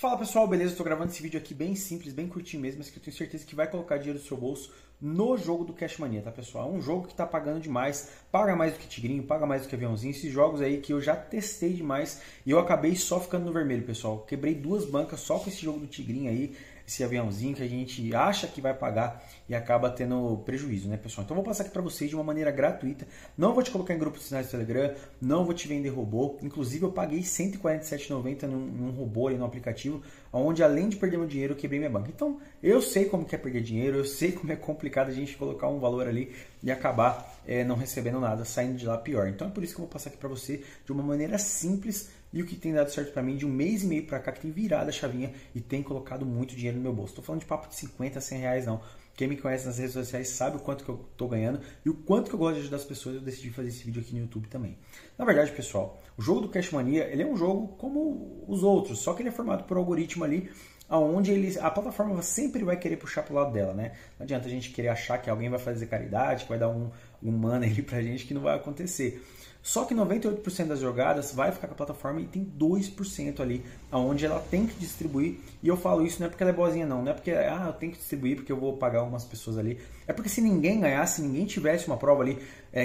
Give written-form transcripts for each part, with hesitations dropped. Fala pessoal, beleza? Estou gravando esse vídeo aqui bem simples, bem curtinho mesmo, mas que eu tenho certeza que vai colocar dinheiro no seu bolso no jogo do Cash Mania, tá pessoal? É um jogo que tá pagando demais, paga mais do que Tigrinho, paga mais do que Aviãozinho, esses jogos aí que eu já testei demais e eu acabei só ficando no vermelho, pessoal. Quebrei duas bancas só com esse jogo do Tigrinho aí, esse Aviãozinho que a gente acha que vai pagar e acaba tendo prejuízo, né pessoal? Então vou passar aqui para vocês de uma maneira gratuita, não vou te colocar em grupos de sinais do Telegram, não vou te vender robô, inclusive eu paguei R$ 147,90 num robô ali no aplicativo, onde além de perder meu dinheiro eu quebrei minha banca. Então eu sei como que é perder dinheiro, eu sei como é complicado a gente colocar um valor ali e acabar não recebendo nada, saindo de lá pior. Então é por isso que eu vou passar aqui para você de uma maneira simples, e o que tem dado certo para mim de um mês e meio para cá, que tem virado a chavinha e tem colocado muito dinheiro no meu bolso. Tô falando de papo de 50, 100 reais não. Quem me conhece nas redes sociais sabe o quanto que eu tô ganhando e o quanto que eu gosto de ajudar as pessoas. Eu decidi fazer esse vídeo aqui no YouTube também. Na verdade, pessoal, o jogo do Cash Mania, ele é um jogo como os outros, só que ele é formado por algoritmo ali, aonde a plataforma sempre vai querer puxar pro lado dela, né? Não adianta a gente querer achar que alguém vai fazer caridade, que vai dar um mana ali pra gente, que não vai acontecer. Só que 98% das jogadas vai ficar com a plataforma e tem 2% ali aonde ela tem que distribuir. E eu falo isso não é porque ela é boazinha não, não é porque eu tenho que distribuir porque eu vou pagar algumas pessoas ali. É porque se ninguém ganhasse, se ninguém tivesse uma prova ali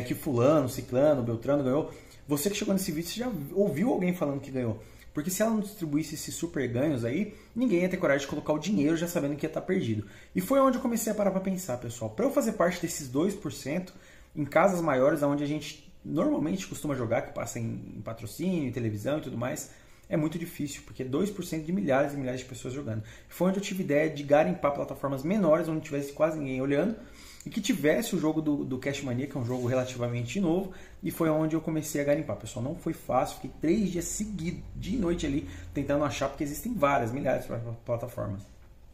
que fulano, ciclano, beltrano ganhou, você que chegou nesse vídeo você já ouviu alguém falando que ganhou. Porque se ela não distribuísse esses super ganhos aí, ninguém ia ter coragem de colocar o dinheiro já sabendo que ia estar perdido. E foi onde eu comecei a parar para pensar, pessoal. Para eu fazer parte desses 2% em casas maiores, onde a gente normalmente costuma jogar, que passa em patrocínio, em televisão e tudo mais, é muito difícil, porque é 2% de milhares e milhares de pessoas jogando. Foi onde eu tive ideia de garimpar plataformas menores, onde tivesse quase ninguém olhando, e que tivesse o jogo do Cash Mania, que é um jogo relativamente novo, e foi onde eu comecei a garimpar. Pessoal, não foi fácil, fiquei 3 dias seguidos, de noite ali, tentando achar, porque existem várias, milhares de plataformas.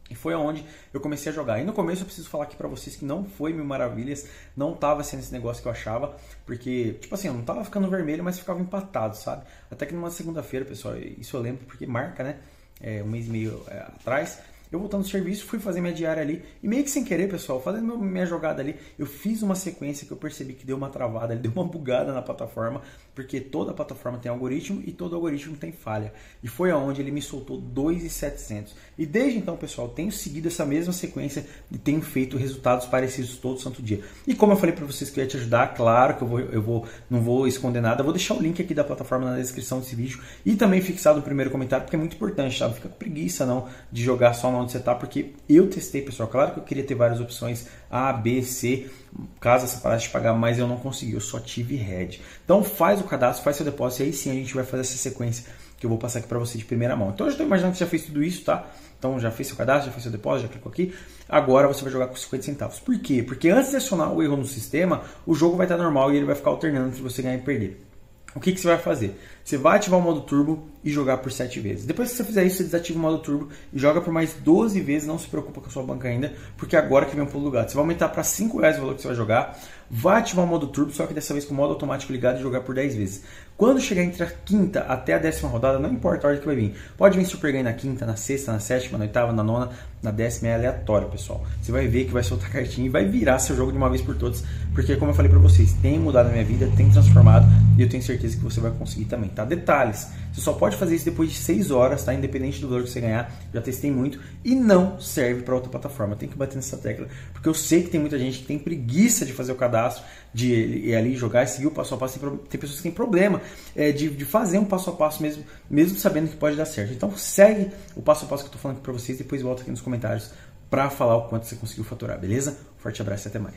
E foi aonde eu comecei a jogar. E no começo eu preciso falar aqui pra vocês que não foi mil maravilhas, não tava sendo esse negócio que eu achava, porque, tipo assim, eu não tava ficando vermelho, mas ficava empatado, sabe? Até que numa segunda-feira, pessoal, isso eu lembro porque marca, né? Um mês e meio atrás, eu voltando do serviço, fui fazer minha diária ali, e meio que sem querer, pessoal, fazendo minha jogada ali, eu fiz uma sequência que eu percebi que deu uma travada, deu uma bugada na plataforma, porque toda plataforma tem algoritmo e todo algoritmo tem falha. E foi aonde ele me soltou 2,700. E desde então, pessoal, tenho seguido essa mesma sequência e tenho feito resultados parecidos todo santo dia. E como eu falei para vocês que eu ia te ajudar, claro que não vou esconder nada, eu vou deixar o link aqui da plataforma na descrição desse vídeo e também fixado no primeiro comentário, porque é muito importante, sabe? Fica com preguiça não de jogar só onde você tá, porque eu testei, pessoal. Claro que eu queria ter várias opções A, B, C, caso você parasse de pagar, mas eu não consegui, eu só tive red. Então faz o cadastro, faz seu depósito e aí sim a gente vai fazer essa sequência que eu vou passar aqui para você de primeira mão. Então eu já estou imaginando que você já fez tudo isso, tá? Então já fez seu cadastro, já fez seu depósito, já clicou aqui. Agora você vai jogar com 50 centavos. Por quê? Porque antes de acionar o erro no sistema, o jogo vai estar normal e ele vai ficar alternando entre você ganhar e perder. O que você vai fazer? Você vai ativar o modo turbo e jogar por 7 vezes. Depois que você fizer isso, você desativa o modo turbo e joga por mais 12 vezes. Não se preocupa com a sua banca ainda, porque agora que vem para o lugar. Você vai aumentar para R$5 o valor que você vai jogar. Vai ativar o modo turbo, só que dessa vez com o modo automático ligado e jogar por 10 vezes. Quando chegar entre a quinta até a 10ª rodada, não importa a hora que vai vir. Pode vir super ganho na quinta, na sexta, na sétima, na oitava, na nona, na 10ª, é aleatório, pessoal. Você vai ver que vai soltar cartinha e vai virar seu jogo de uma vez por todas, porque como eu falei para vocês, tem mudado a minha vida, tem transformado e eu tenho certeza que você vai conseguir também, tá? Detalhes, você só pode fazer isso depois de 6 horas, tá? Independente do valor que você ganhar, já testei muito e não serve para outra plataforma. Tem que bater nessa tecla, porque eu sei que tem muita gente que tem preguiça de fazer o cadastro, de ir ali jogar e seguir o passo a passo. Tem pessoas que têm problema de fazer um passo a passo mesmo sabendo que pode dar certo. Então segue o passo a passo que eu tô falando aqui para vocês, depois volta aqui nos comentários para falar o quanto você conseguiu faturar, beleza? Forte abraço e até mais.